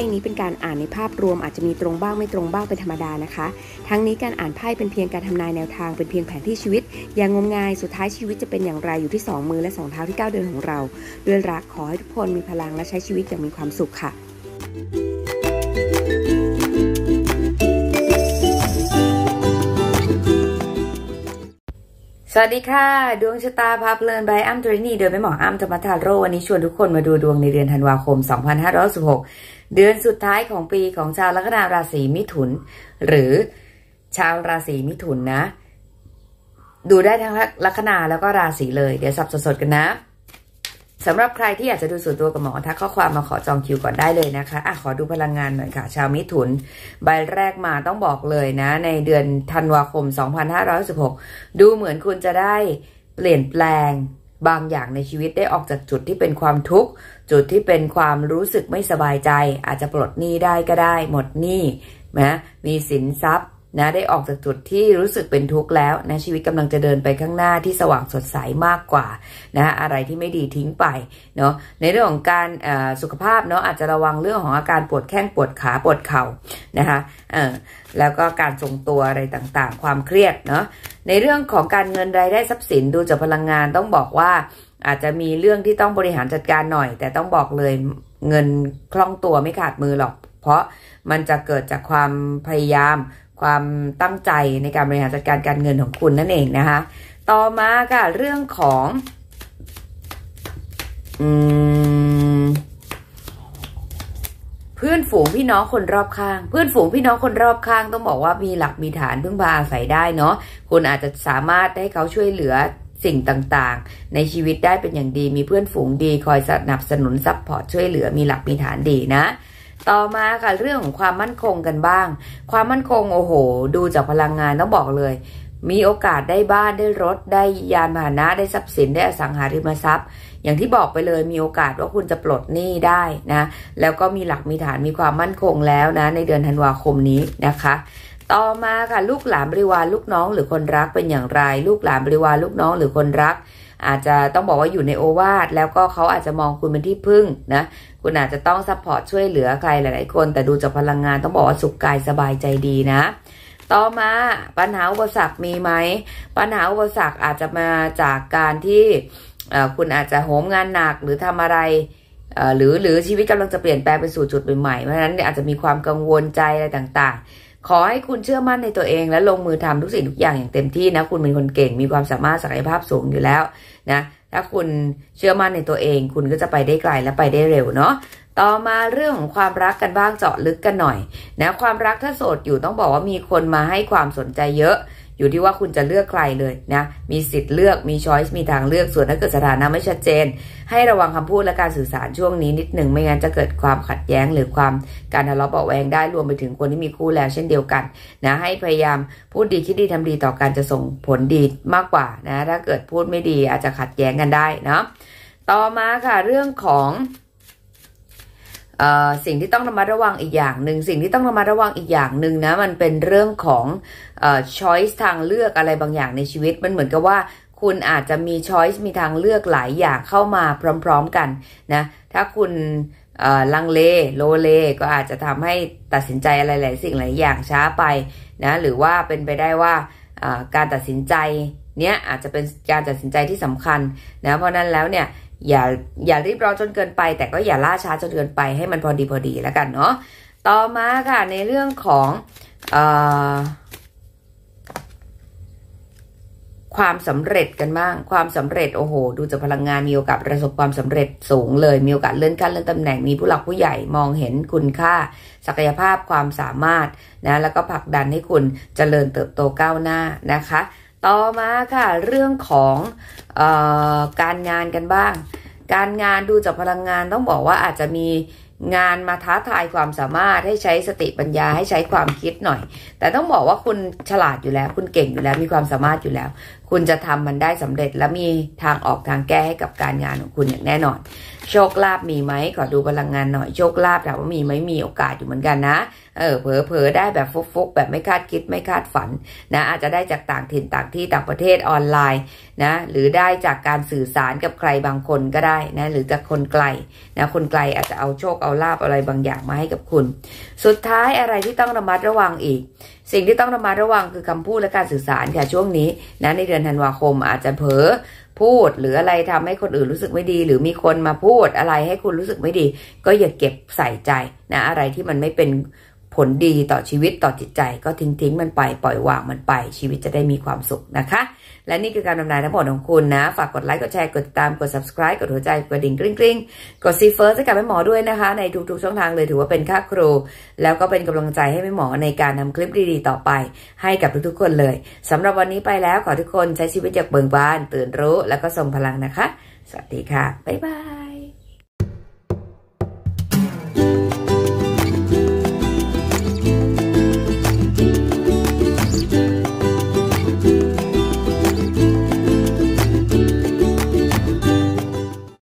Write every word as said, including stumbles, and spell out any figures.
พ่นี้เป็นการอ่านในภาพรวมอาจจะมีตรงบ้างไม่ตรงบ้างเป็นธรรมดานะคะทั้งนี้การอ่านไพ่เป็นเพียงการทำนายแนวทางเป็นเพียงแผนที่ชีวิตอย่างงมงายสุดท้ายชีวิตจะเป็นอย่างไรอยู่ที่สองมือและสองเท้าที่ก้าวเดินของเราด้วยรักขอให้ทุกคนมีพลังและใช้ชีวิตอย่างมีความสุขค่ะสวัสดีค่ะดวงชะตาพาเพลินบายอ้ำธรณีโดยแม่หมออ้ำธรรมทาโร่วันนี้ชวนทุกคนมาดูดวงในเดือนธันวาคมสองพันห้าร้อยสิบหกเดือนสุดท้ายของปีของชาวลัคนาราศีมิถุนหรือชาวราศีมิถุนนะดูได้ทั้งลัคนาแล้วก็ราศีเลยเดี๋ยวสับสดๆกันนะสำหรับใครที่อยากจะดูส่วนตัวกับหมอทักข้อความมาขอจองคิวก่อนได้เลยนะคะอ่ะขอดูพลังงานหน่อยค่ะชาวมิถุนใบแรกมาต้องบอกเลยนะในเดือนธันวาคมสองพันห้าร้อยสิบหกดูเหมือนคุณจะได้เปลี่ยนแปลงบางอย่างในชีวิตได้ออกจากจุดที่เป็นความทุกข์จุดที่เป็นความรู้สึกไม่สบายใจอาจจะปลดหนี้ได้ก็ได้หมดหนี้นะมีสินทรัพย์นะได้ออกจากจุดที่รู้สึกเป็นทุกข์แล้วนะชีวิตกำลังจะเดินไปข้างหน้าที่สว่างสดใสมากกว่านะอะไรที่ไม่ดีทิ้งไปเนาะในเรื่องของการสุขภาพเนาะอาจจะระวังเรื่องของอาการปวดแข้งปวดขาปวดเข่านะคะเออแล้วก็การทรงตัวอะไรต่างๆความเครียดเนาะในเรื่องของการเงินรายได้ทรัพย์สินดูจากพลังงานต้องบอกว่าอาจจะมีเรื่องที่ต้องบริหารจัดการหน่อยแต่ต้องบอกเลยเงินคล่องตัวไม่ขาดมือหรอกเพราะมันจะเกิดจากความพยายามความตั้งใจในการบริหารจัดการการเงินของคุณนั่นเองนะคะต่อมาค่ะเรื่องของอืมเพื่อนฝูงพี่น้องคนรอบข้างเพื่อนฝูงพี่น้องคนรอบข้างต้องบอกว่ามีหลักมีฐานพึ่งพาอาศัยได้เนาะคุณอาจจะสามารถให้เขาช่วยเหลือสิ่งต่างๆในชีวิตได้เป็นอย่างดีมีเพื่อนฝูงดีคอยสนับสนุนซัพพอร์ตช่วยเหลือมีหลักมีฐานดีนะต่อมาค่ะเรื่องของความมั่นคงกันบ้างความมั่นคงโอ้โหดูจากพลังงานต้องบอกเลยมีโอกาสได้บ้านได้รถได้ยานพาหนะได้ทรัพย์สินได้อสังหาริมทรัพย์อย่างที่บอกไปเลยมีโอกาสว่าคุณจะปลดหนี้ได้นะแล้วก็มีหลักมีฐานมีความมั่นคงแล้วนะในเดือนธันวาคมนี้นะคะต่อมาค่ะลูกหลานบริวารลูกน้องหรือคนรักเป็นอย่างไรลูกหลานบริวารลูกน้องหรือคนรักอาจจะต้องบอกว่าอยู่ในโอวาทแล้วก็เขาอาจจะมองคุณเป็นที่พึ่งนะคุณอาจจะต้องซัพพอร์ตช่วยเหลือใครหลายๆคนแต่ดูจากพลังงานต้องบอกว่าสุขกายสบายใจดีนะต่อมาปัญหาอุปสรรคมีไหมปัญหาอุปสรรคอาจจะมาจากการที่คุณอาจจะโหมงานหนักหรือทำอะไรหรือหรือชีวิตกำลังจะเปลี่ยนแปลงไปสู่จุดใหม่ๆเพราะฉะนั้นอาจจะมีความกังวลใจอะไรต่างๆขอให้คุณเชื่อมั่นในตัวเองและลงมือทำทุกสิ่งทุกอย่างอย่างเต็มที่นะคุณเป็นคนเก่งมีความสามารถศักยภาพสูงอยู่แล้วนะถ้าคุณเชื่อมั่นในตัวเองคุณก็จะไปได้ไกลและไปได้เร็วเนาะต่อมาเรื่องของความรักกันบ้างเจาะลึกกันหน่อยนะความรักถ้าโสดอยู่ต้องบอกว่ามีคนมาให้ความสนใจเยอะอยู่ที่ว่าคุณจะเลือกใครเลยนะมีสิทธิ์เลือกมีช้อยส์มีทางเลือกส่วนถ้าเกิดสถานะไม่ชัดเจนให้ระวังคำพูดและการสื่อสารช่วงนี้นิดหนึ่งไม่งั้นจะเกิดความขัดแย้งหรือความการทะเลาะเบาะแวงได้รวมไปถึงคนที่มีคู่แล้วเช่นเดียวกันนะให้พยายามพูดดีคิดดีทำดีต่อการจะส่งผลดีมากกว่านะถ้าเกิดพูดไม่ดีอาจจะขัดแย้งกันได้นะต่อมาค่ะเรื่องของสิ่งที่ต้องระมัดระวังอีกอย่างหนึ่งสิ่งที่ต้องระมัดระวังอีกอย่างหนึ่งนะมันเป็นเรื่องของ choice ทางเลือกอะไรบางอย่างในชีวิตมันเหมือนกับว่าคุณอาจจะมี choice มีทางเลือกหลายอย่างเข้ามาพร้อมๆกันนะถ้าคุณลังเลโลเลก็อาจจะทำให้ตัดสินใจอะไรหลายสิ่งหลายอย่างช้าไปนะหรือว่าเป็นไปได้ว่าการตัดสินใจเนี้ยอาจจะเป็นการตัดสินใจที่สำคัญนะเพราะนั้นแล้วเนี่ยอย่าอย่ารีบร้อนจนเกินไปแต่ก็อย่าล่าช้าจนเกินไปให้มันพอดีพอดีแล้วกันเนาะต่อมาค่ะในเรื่องของเอ่อความสำเร็จกันบ้างความสำเร็จโอ้โหดูจากพลังงานมีโอกาสประสบความสำเร็จสูงเลยมีโอกาสเลื่อนขั้นเลื่อนตำแหน่งมีผู้หลักผู้ใหญ่มองเห็นคุณค่าศักยภาพความสามารถนะแล้วก็ผลักดันให้คุณเจริญเติบโตก้าวหน้านะคะต่อมาค่ะเรื่องของเอ่อการงานกันบ้างการงานดูจากพลังงานต้องบอกว่าอาจจะมีงานมาท้าทายความสามารถให้ใช้สติปัญญาให้ใช้ความคิดหน่อยแต่ต้องบอกว่าคุณฉลาดอยู่แล้วคุณเก่งอยู่แล้วมีความสามารถอยู่แล้ว คุณจะทำมันได้สำเร็จและมีทางออกทางแก้ให้กับการงานของคุณอย่างแน่นอนโชคลาภมีไหมขอดูพลังงานหน่อยโชคลาภถามว่ามีไหมมีโอกาสอยู่เหมือนกันนะเออเผลอๆได้แบบฟุกๆแบบไม่คาดคิดไม่คาดฝันนะอาจจะได้จากต่างถิ่นต่างที่ต่างประเทศออนไลน์นะหรือได้จากการสื่อสารกับใครบางคนก็ได้นะหรือจากคนไกลนะคนไกลอาจจะเอาโชคเอาลาภอะไรบางอย่างมาให้กับคุณสุดท้ายอะไรที่ต้องระมัดระวังอีกสิ่งที่ต้องระมัดระวังคือคำพูดและการสื่อสารค่ะช่วงนี้นะในเดือนธันวาคมอาจจะเผลอพูดหรืออะไรทำให้คนอื่นรู้สึกไม่ดีหรือมีคนมาพูดอะไรให้คุณรู้สึกไม่ดีก็อย่าเก็บใส่ใจนะอะไรที่มันไม่เป็นผลดีต่อชีวิตต่อจิตใจก็ทิ้งทิ้งมันไปปล่อยวางมันไปชีวิตจะได้มีความสุขนะคะและนี่คือการนำนายทั้งหมดของคุณนะฝากกดไลค์กดแชร์กดติดตามกด ซับสไครบ์ กดหัวใจกดดิ่งกริ๊งกริ๊งกดซีเฟิร์สให้กับแม่หมอด้วยนะคะในทุกๆช่องทางเลยถือว่าเป็นค่าครูแล้วก็เป็นกำลังใจให้แม่หมอในการนำคลิปดีๆต่อไปให้กับทุกๆคนเลยสำหรับวันนี้ไปแล้วขอทุกคนใช้ชีวิตอย่างเบิกบานตื่นรู้แล้วก็ทรงพลังนะคะสวัสดีค่ะบ๊ายบาย